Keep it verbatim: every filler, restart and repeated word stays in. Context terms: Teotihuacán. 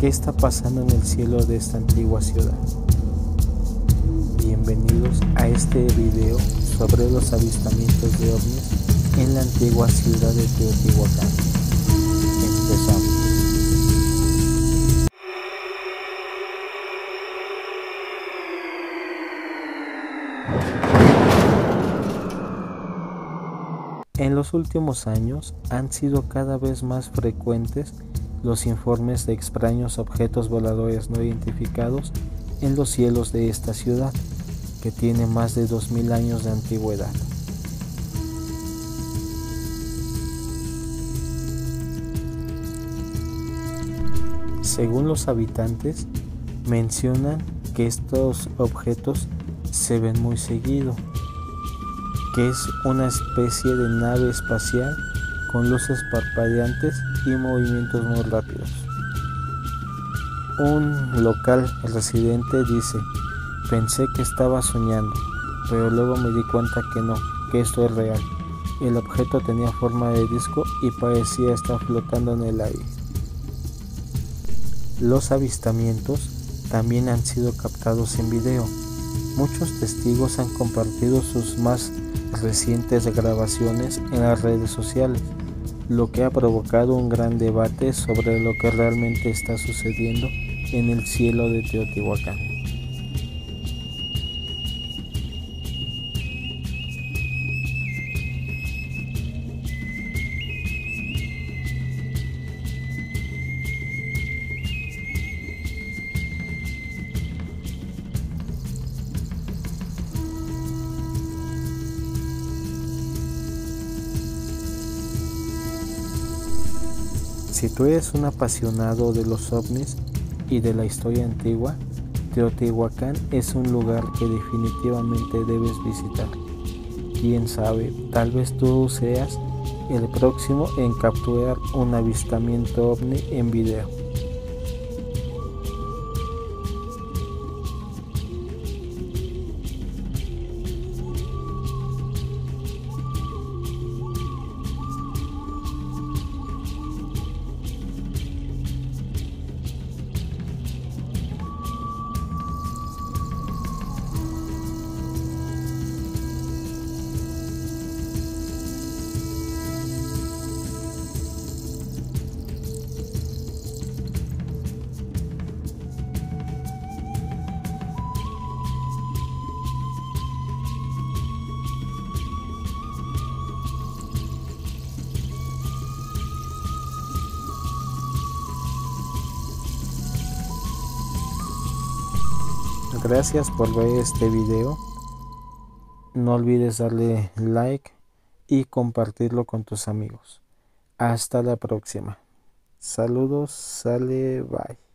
¿Qué está pasando en el cielo de esta antigua ciudad? Bienvenidos a este video sobre los avistamientos de ovnis en la antigua ciudad de Teotihuacán. Empezamos. En los últimos años han sido cada vez más frecuentes los informes de extraños objetos voladores no identificados en los cielos de esta ciudad, que tiene más de dos mil años de antigüedad. Según los habitantes, mencionan que estos objetos se ven muy seguido, que es una especie de nave espacial con luces parpadeantes y movimientos muy rápidos. Un local residente dice: pensé que estaba soñando, pero luego me di cuenta que no, que esto es real. El objeto tenía forma de disco y parecía estar flotando en el aire. Los avistamientos también han sido captados en video. Muchos testigos han compartido sus más recientes grabaciones en las redes sociales, lo que ha provocado un gran debate sobre lo que realmente está sucediendo en el cielo de Teotihuacán. Si tú eres un apasionado de los ovnis y de la historia antigua, Teotihuacán es un lugar que definitivamente debes visitar. Quién sabe, tal vez tú seas el próximo en capturar un avistamiento ovni en video. Gracias por ver este video, no olvides darle like y compartirlo con tus amigos. Hasta la próxima. Saludos, sale, bye.